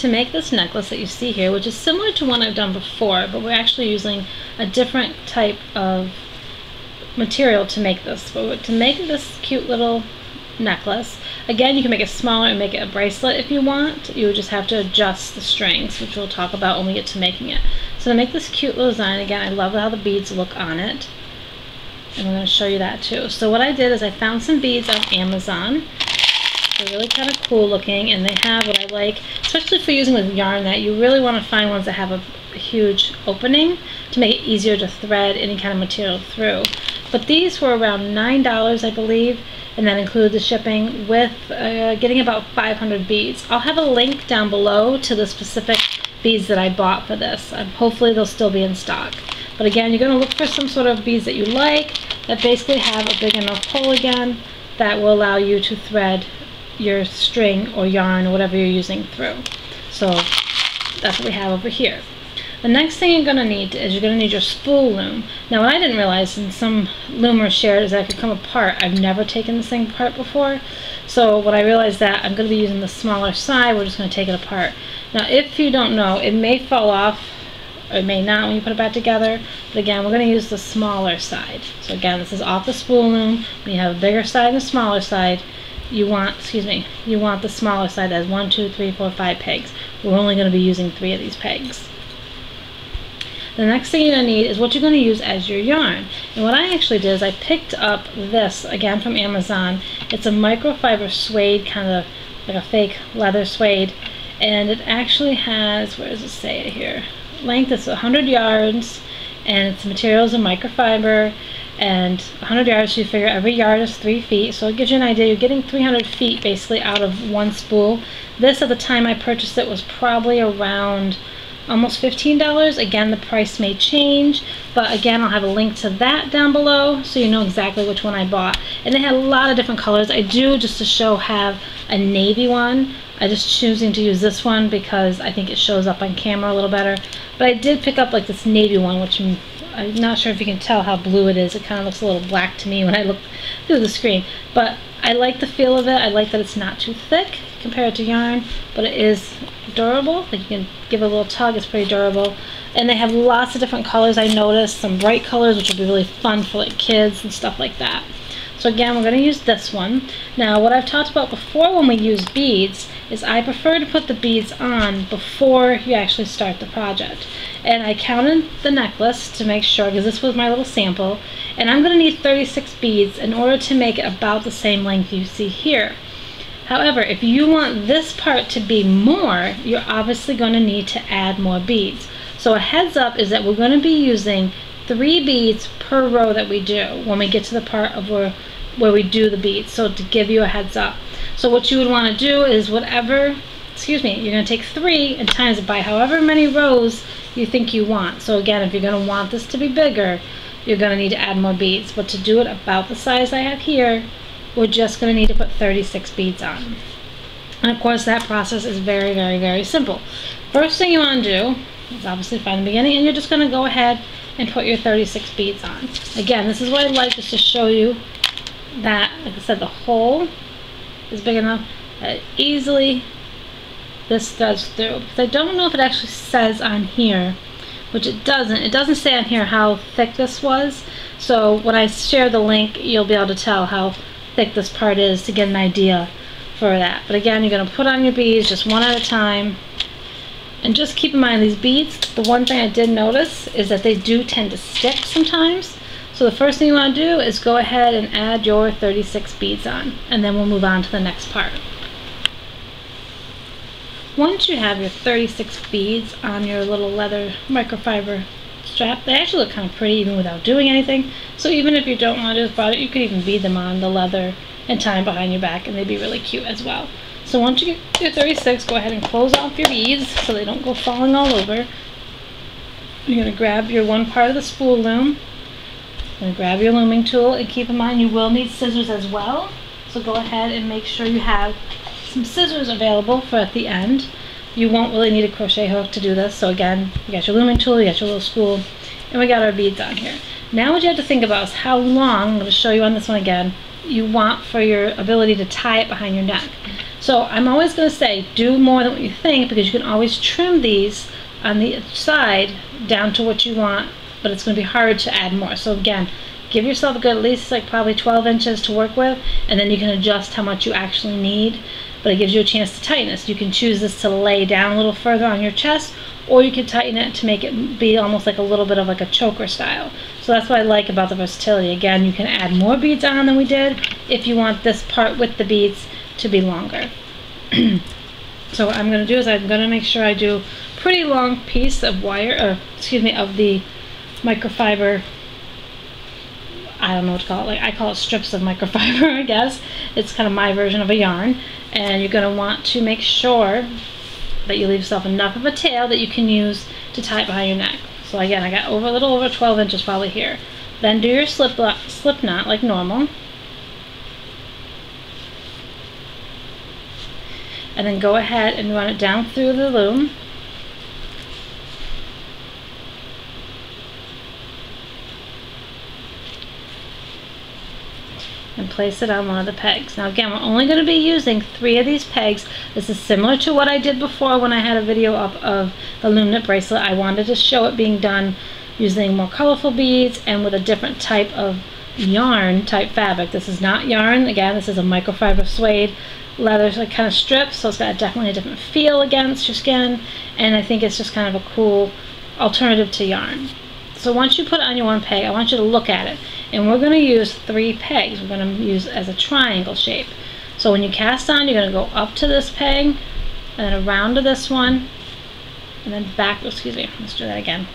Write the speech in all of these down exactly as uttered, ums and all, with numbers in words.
to make this necklace that you see here, which is similar to one I've done before, but we're actually using a different type of material to make this. But to make this cute little necklace, again, you can make it smaller and make it a bracelet if you want. You would just have to adjust the strings, which we'll talk about when we get to making it. So to make this cute little design, again, I love how the beads look on it, and I'm going to show you that too. So what I did is I found some beads on Amazon. They're really kind of cool looking, and they have what I like, especially for using with yarn, that you really want to find ones that have a huge opening to make it easier to thread any kind of material through. But these were around nine dollars, I believe, and that included the shipping with uh, getting about five hundred beads. I'll have a link down below to the specific beads that I bought for this. Um, hopefully they'll still be in stock. But again, you're going to look for some sort of beads that you like that basically have a big enough hole, again, that will allow you to thread your string or yarn or whatever you're using through. So that's what we have over here. The next thing you're going to need is you're going to need your spool loom. Now, what I didn't realize, and some loomers shared, is that it could come apart. I've never taken this thing apart before, so when I realized that, I'm going to be using the smaller side. We're just going to take it apart. Now, if you don't know, it may fall off, or it may not when you put it back together, but again, we're going to use the smaller side. So again, this is off the spool loom. When you have a bigger side and a smaller side, you want, excuse me, you want the smaller side that has one, two, three, four, five pegs. We're only going to be using three of these pegs. The next thing you're going to need is what you're going to use as your yarn. And what I actually did is I picked up this, again, from Amazon. It's a microfiber suede, kind of like a fake leather suede. And it actually has, where does it say it here? Length is one hundred yards, and its material is a microfiber. And one hundred yards, so you figure every yard is three feet. So it gives you an idea. You're getting three hundred feet basically out of one spool. This, at the time I purchased it, was probably around almost fifteen dollars. Again, the price may change, but again, I'll have a link to that down below so you know exactly which one I bought. And they had a lot of different colors. I do, just to show, have a navy one. I'm just choosing to use this one because I think it shows up on camera a little better. But I did pick up like this navy one, which I'm, I'm not sure if you can tell how blue it is. It kind of looks a little black to me when I look through the screen. But I like the feel of it. I like that it's not too thick compared to yarn, but it is durable. Like, you can give it a little tug, it's pretty durable. And they have lots of different colors, I noticed, some bright colors, which will be really fun for like kids and stuff like that. So again, we're going to use this one. Now, what I've talked about before when we use beads is I prefer to put the beads on before you actually start the project. And I counted the necklace to make sure, because this was my little sample, and I'm going to need thirty-six beads in order to make it about the same length you see here. However, if you want this part to be more, you're obviously going to need to add more beads. So a heads up is that we're going to be using three beads per row that we do when we get to the part of where, where we do the beads, so to give you a heads up. So what you would want to do is whatever, excuse me, you're going to take three and times it by however many rows you think you want. So again, if you're going to want this to be bigger, you're going to need to add more beads. But to do it about the size I have here, we're just going to need to put thirty-six beads on. And of course, that process is very, very, very simple. First thing you want to do is obviously find the beginning, and you're just going to go ahead and put your thirty-six beads on. Again, this is what I like, just to show you that, like I said, the hole is big enough that easily this threads through. Because I don't know if it actually says on here, which it doesn't. It doesn't say on here how thick this was. So when I share the link, you'll be able to tell how thick this part is to get an idea for that. But again, you're going to put on your beads just one at a time, and just keep in mind these beads, the one thing I did notice is that they do tend to stick sometimes. So the first thing you want to do is go ahead and add your thirty-six beads on, and then we'll move on to the next part. Once you have your thirty-six beads on your little leather microfiber strap, they actually look kind of pretty even without doing anything. So even if you don't want to do this product, you could even bead them on the leather and tie them behind your back, and they'd be really cute as well. So once you get your thirty-six, go ahead and close off your beads so they don't go falling all over. You're going to grab your one part of the spool loom, and grab your looming tool, and keep in mind you will need scissors as well. So go ahead and make sure you have some scissors available for at the end. You won't really need a crochet hook to do this. So again, you got your looming tool, you got your little spool, and we got our beads on here. Now what you have to think about is how long, I'm going to show you on this one again, you want for your ability to tie it behind your neck. So I'm always going to say do more than what you think, because you can always trim these on the side down to what you want, but it's going to be hard to add more. So again, give yourself a good, at least like probably twelve inches to work with, and then you can adjust how much you actually need, but it gives you a chance to tighten it. So you can choose this to lay down a little further on your chest, or you can tighten it to make it be almost like a little bit of like a choker style. So that's what I like about the versatility. Again, you can add more beads on than we did if you want this part with the beads to be longer. So what I'm going to do is I'm going to make sure I do a pretty long piece of wire, or excuse me, of the microfiber. I don't know what to call it. Like, I call it strips of microfiber, I guess. It's kind of my version of a yarn. And you're going to want to make sure that you leave yourself enough of a tail that you can use to tie it behind your neck. So again, I got over a little over twelve inches probably here. Then do your slip, slip knot like normal. And then go ahead and run it down through the loom. And place it on one of the pegs. Now again, we're only going to be using three of these pegs. This is similar to what I did before when I had a video up of the loom knit bracelet. I wanted to show it being done using more colorful beads and with a different type of yarn type fabric. This is not yarn. Again, this is a microfiber suede leather kind of strip, so it's got definitely a different feel against your skin, and I think it's just kind of a cool alternative to yarn. So once you put on your one peg, I want you to look at it. And we're going to use three pegs. We're going to use as a triangle shape. So when you cast on, you're going to go up to this peg, and then around to this one, and then back, excuse me, let's do that again.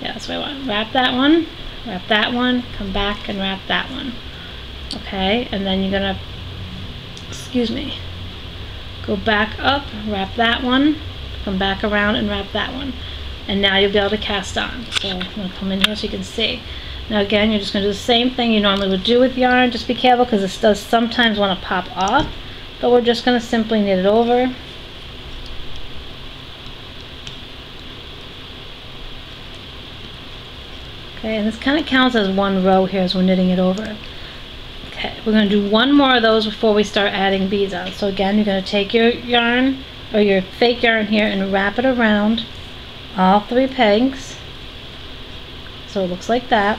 Yeah, that's what I want. Wrap that one, wrap that one, come back and wrap that one. Okay, and then you're going to, excuse me, go back up, wrap that one, come back around and wrap that one. And now you'll be able to cast on. So I'm going to come in here so you can see. Now again, you're just going to do the same thing you normally would do with yarn. Just be careful, because this does sometimes want to pop off. But we're just going to simply knit it over. Okay, and this kind of counts as one row here as we're knitting it over. Okay, we're going to do one more of those before we start adding beads on. So again, you're going to take your yarn, or your fake yarn here, and wrap it around all three pegs, so it looks like that,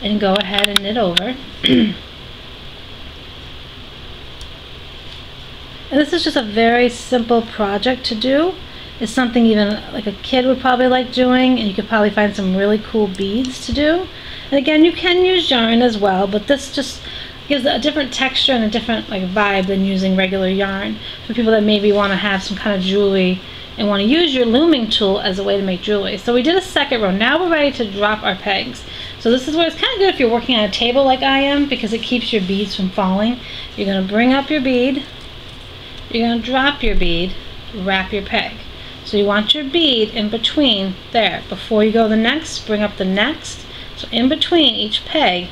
and go ahead and knit over. And this is just a very simple project to do. It's something even like a kid would probably like doing, and you could probably find some really cool beads to do. And again, you can use yarn as well, but this just gives a different texture and a different like vibe than using regular yarn, for people that maybe want to have some kind of jewelry and want to use your looming tool as a way to make jewelry. So we did a second row. Now we're ready to drop our pegs. So this is where it's kind of good if you're working on a table like I am, because it keeps your beads from falling. You're going to bring up your bead, you're going to drop your bead, wrap your peg. So you want your bead in between there. Before you go to the next, bring up the next. So in between each peg,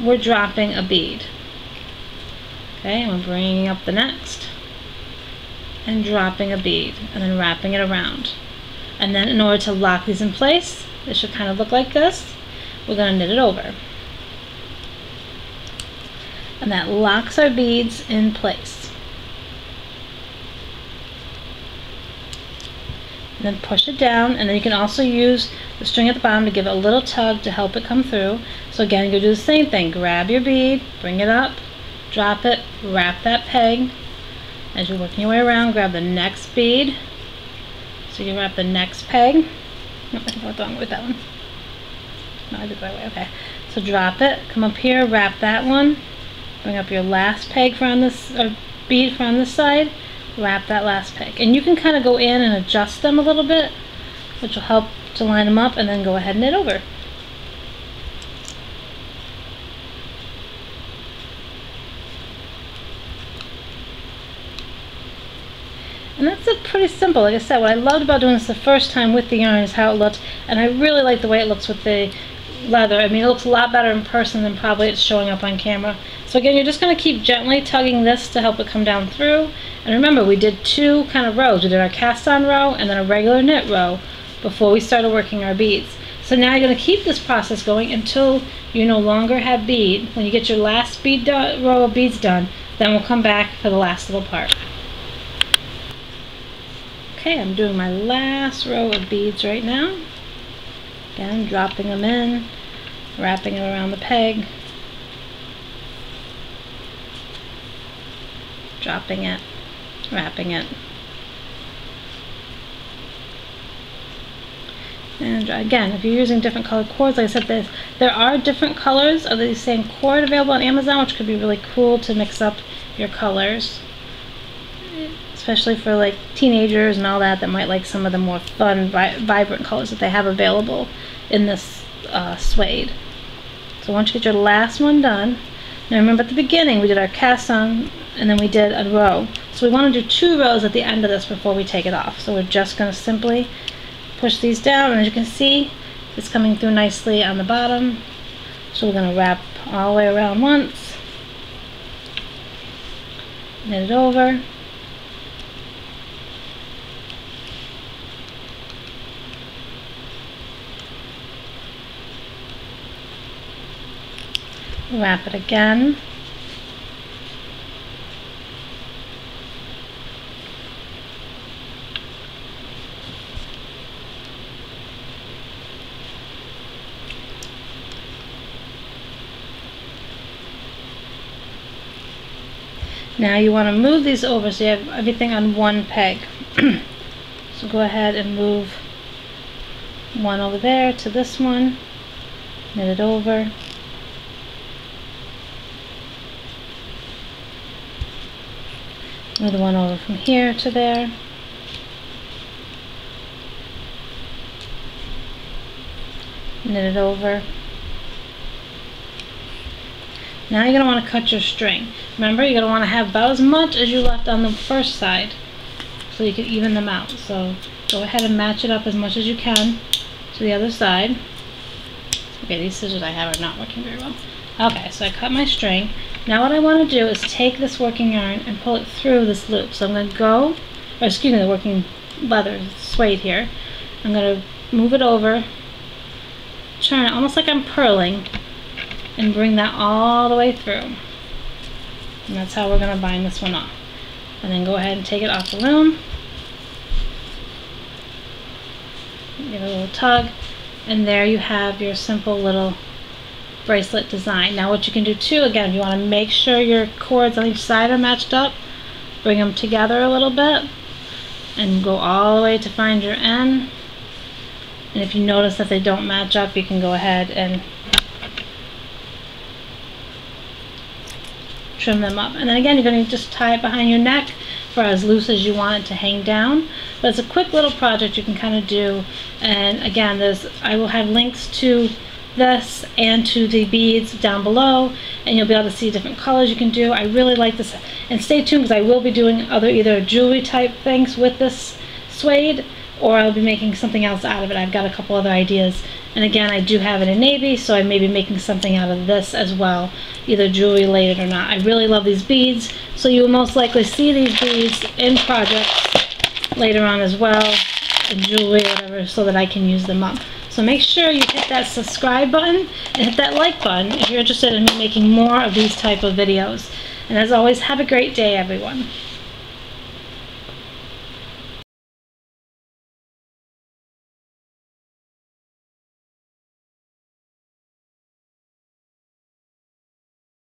we're dropping a bead. Okay, and we're bringing up the next, and dropping a bead, and then wrapping it around. And then in order to lock these in place, it should kind of look like this. We're going to knit it over. And that locks our beads in place. And then push it down, and then you can also use the string at the bottom to give it a little tug to help it come through. So again, you do the same thing. Grab your bead, bring it up, drop it, wrap that peg. As you're working your way around, grab the next bead, so you wrap the next peg. Nope, I think I went the wrong way with that one. No, I did the right way, okay. So drop it, come up here, wrap that one, bring up your last peg for on this, or bead for on this side, wrap that last peg. And you can kind of go in and adjust them a little bit, which will help to line them up, and then go ahead and knit over. And that's it, pretty simple. Like I said, what I loved about doing this the first time with the yarn is how it looked, and I really like the way it looks with the leather. I mean, it looks a lot better in person than probably it's showing up on camera. So again, you're just going to keep gently tugging this to help it come down through. And remember, we did two kind of rows. We did our cast-on row and then a regular knit row before we started working our beads. So now you're going to keep this process going until you no longer have bead. When you get your last bead row of beads done, Then we'll come back for the last little part. Okay, I'm doing my last row of beads right now. Again, dropping them in, wrapping them around the peg, dropping it, wrapping it, and again, if you're using different colored cords, like I said, this there are different colors of the same cord available on Amazon, which could be really cool to mix up your colors, especially for like teenagers and all that that might like some of the more fun, vi vibrant colors that they have available in this uh, suede. So once you get your last one done, now remember at the beginning we did our cast on and then we did a row. So we want to do two rows at the end of this before we take it off. So we're just going to simply push these down, and as you can see it's coming through nicely on the bottom. So we're going to wrap all the way around once, knit it over, wrap it again, now you want to move these over so you have everything on one peg. So go ahead and move one over there to this one, knit it over, move the one over from here to there. Knit it over. Now you're going to want to cut your string. Remember, you're going to want to have about as much as you left on the first side so you can even them out. So go ahead and match it up as much as you can to the other side. Okay, these scissors I have are not working very well. Okay, so I cut my string. Now what I want to do is take this working yarn and pull it through this loop. So I'm going to go, or excuse me, the working leather suede here. I'm going to move it over, turn it almost like I'm purling, and bring that all the way through. And that's how we're going to bind this one off. And then go ahead and take it off the loom. Give it a little tug, and there you have your simple little bracelet design. Now what you can do too, again, you want to make sure your cords on each side are matched up, bring them together a little bit, and go all the way to find your end. And if you notice that they don't match up, you can go ahead and trim them up. And then again, you're going to just tie it behind your neck for as loose as you want it to hang down. But it's a quick little project you can kind of do. And again, there's I will have links to this and to the beads down below, and you'll be able to see different colors you can do. I really like this, and stay tuned because I will be doing other either jewelry type things with this suede, or I'll be making something else out of it. I've got a couple other ideas, and again, I do have it in navy, so I may be making something out of this as well, either jewelry related or not. I really love these beads, so you will most likely see these beads in projects later on as well, in jewelry or whatever, so that I can use them up. So make sure you hit that subscribe button and hit that like button if you're interested in me making more of these type of videos. And as always, have a great day, everyone.